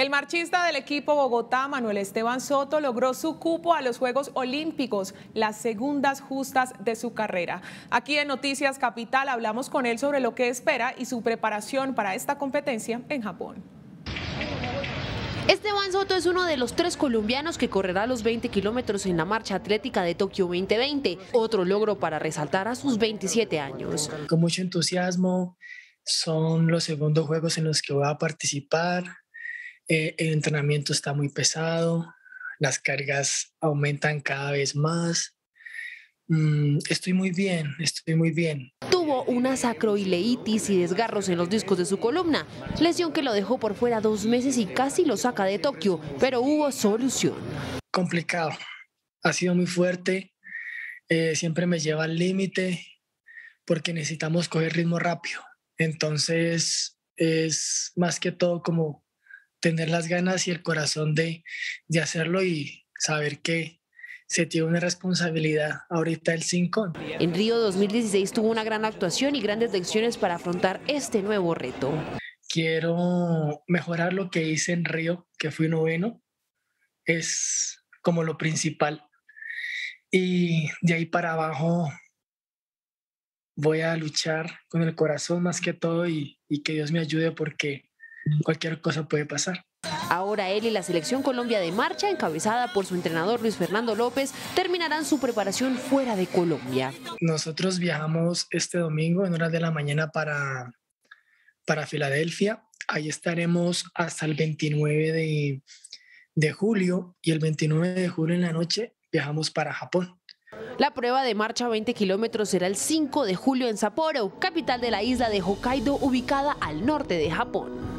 El marchista del equipo Bogotá, Manuel Esteban Soto, logró su cupo a los Juegos Olímpicos, las segundas justas de su carrera. Aquí en Noticias Capital hablamos con él sobre lo que espera y su preparación para esta competencia en Japón. Esteban Soto es uno de los tres colombianos que correrá los 20 kilómetros en la marcha atlética de Tokio 2020, otro logro para resaltar a sus 27 años. Con mucho entusiasmo, son los segundos juegos en los que voy a participar, el entrenamiento está muy pesado, las cargas aumentan cada vez más. Estoy muy bien. Tuvo una sacroileitis y desgarros en los discos de su columna, lesión que lo dejó por fuera 2 meses y casi lo saca de Tokio, pero hubo solución. Complicado, ha sido muy fuerte, siempre me lleva al límite porque necesitamos coger ritmo rápido. Entonces es más que todo como tener las ganas y el corazón de hacerlo y saber que se tiene una responsabilidad ahorita el 5. En Río 2016 tuvo una gran actuación y grandes lecciones para afrontar este nuevo reto. Quiero mejorar lo que hice en Río, que fui 9º. Es como lo principal. Y de ahí para abajo voy a luchar con el corazón más que todo y que Dios me ayude porque cualquier cosa puede pasar. Ahora él y la Selección Colombia de marcha, encabezada por su entrenador Luis Fernando López, terminarán su preparación fuera de Colombia. Nosotros viajamos este domingo en horas de la mañana para Filadelfia. Ahí estaremos hasta el 29 de julio y el 29 de julio en la noche viajamos para Japón. La prueba de marcha a 20 kilómetros será el 5 de julio en Sapporo, capital de la isla de Hokkaido, ubicada al norte de Japón.